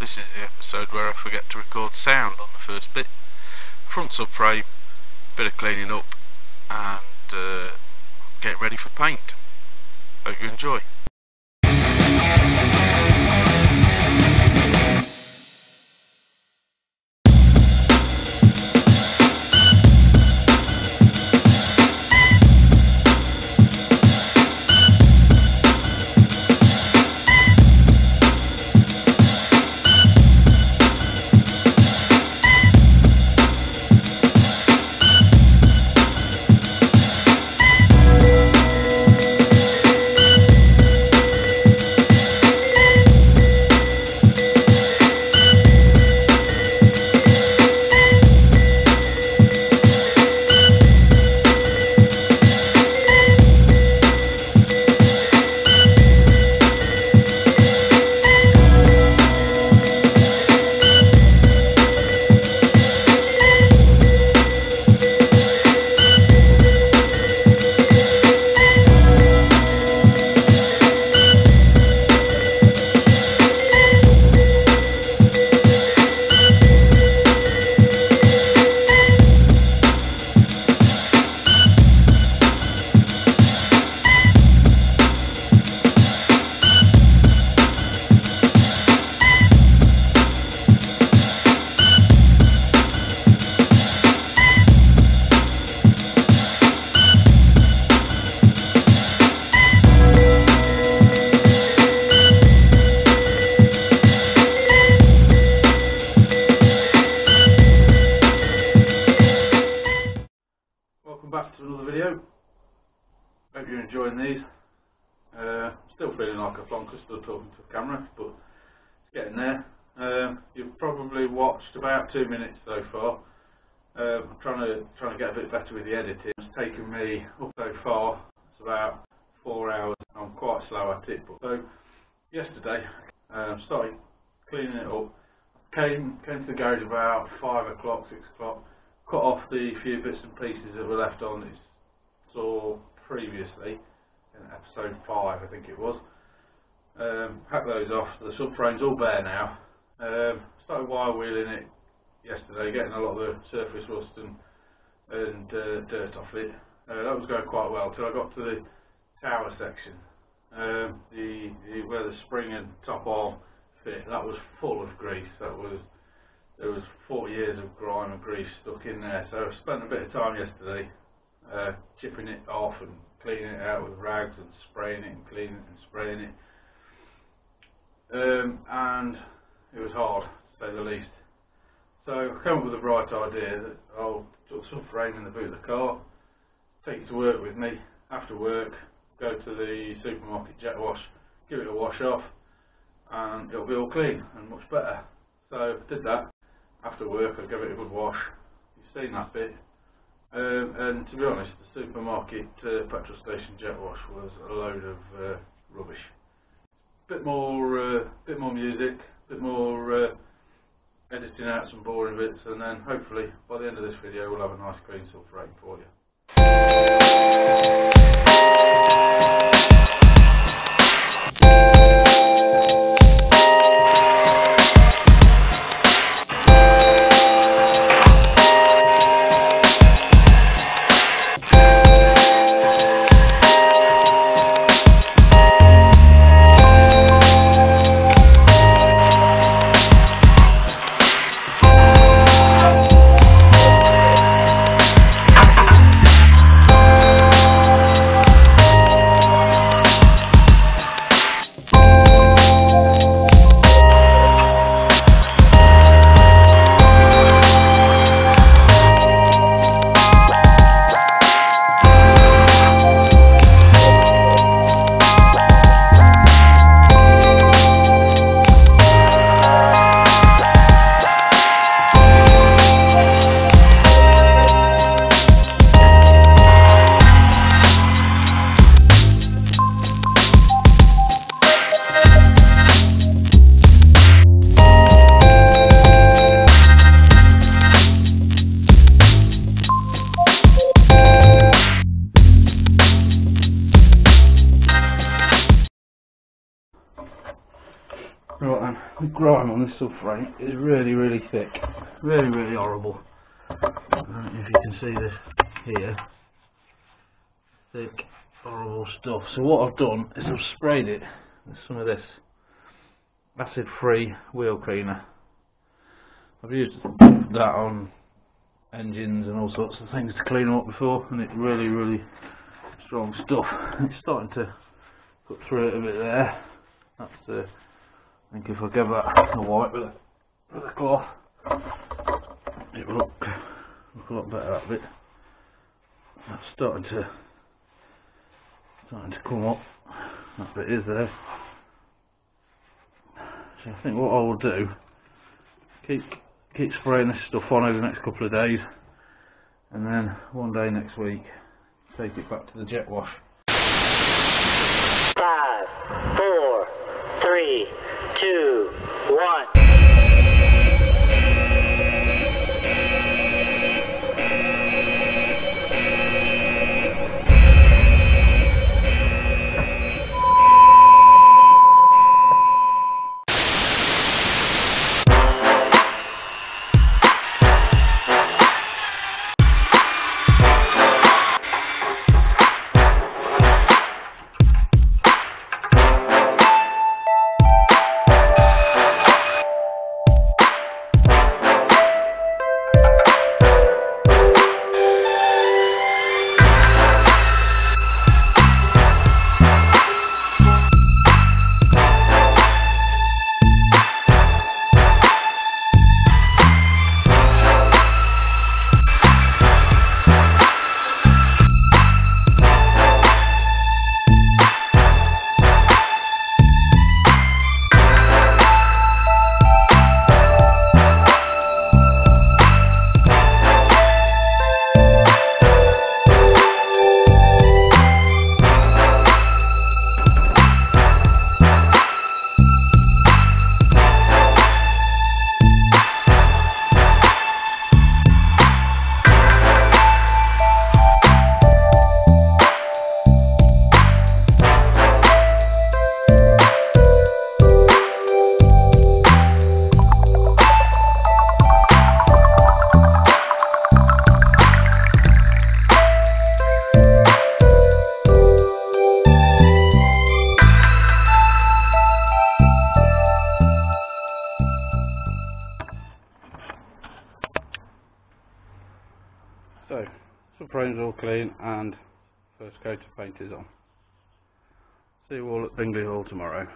This is the episode where I forget to record sound on the first bit. Front subframe, bit of cleaning up, and get ready for paint. Hope you enjoy. Hope you're enjoying these. Still feeling like a flonker still talking to the camera, but it's getting there. You've probably watched about 2 minutes so far. I'm trying to get a bit better with the editing. It's taken me up so far. It's about 4 hours. I'm quite slow at it. But so yesterday, started cleaning it up. Came to the garage about 5 o'clock, 6 o'clock. Cut off the few bits and pieces that were left on this saw previously in episode 5, I think it was. Hack those off. The subframe's all bare now. Started wire wheeling it yesterday, getting a lot of the surface rust and dirt off it. That was going quite well till I got to the tower section, where the spring and top arm fit. That was full of grease. There was 4 years of grime and grease stuck in there. So I spent a bit of time yesterday chipping it off and cleaning it out with rags and spraying it and cleaning it and spraying it. And it was hard, to say the least. So I came up with a bright idea that I'll put some frame in the boot of the car, take it to work with me, after work, go to the supermarket jet wash, give it a wash off, and it'll be all clean and much better. So I did that. After work, I gave it a good wash. You've seen that bit. And to be honest, the supermarket petrol station jet wash was a load of rubbish. Bit more music, bit more editing out some boring bits, and then hopefully by the end of this video we'll have a nice clean subframe for you. grime on this subframe is really, really thick. Really, really horrible. I don't know if you can see this here. Thick, horrible stuff. So what I've done is I've sprayed it with some of this acid-free wheel cleaner. I've used that on engines and all sorts of things to clean them up before, and it's really, really strong stuff. It's starting to cut through it a bit there. That's the, I think if I give that a wipe with a cloth, it will look a lot better, that bit. That's starting to come up. That bit is there. So I think what I will do, keep spraying this stuff on over the next couple of days, and then one day next week take it back to the jet wash. 5, 4, 3, 2, 1. So, subframe's all clean and first coat of paint is on. See you all at Bingley Hall tomorrow.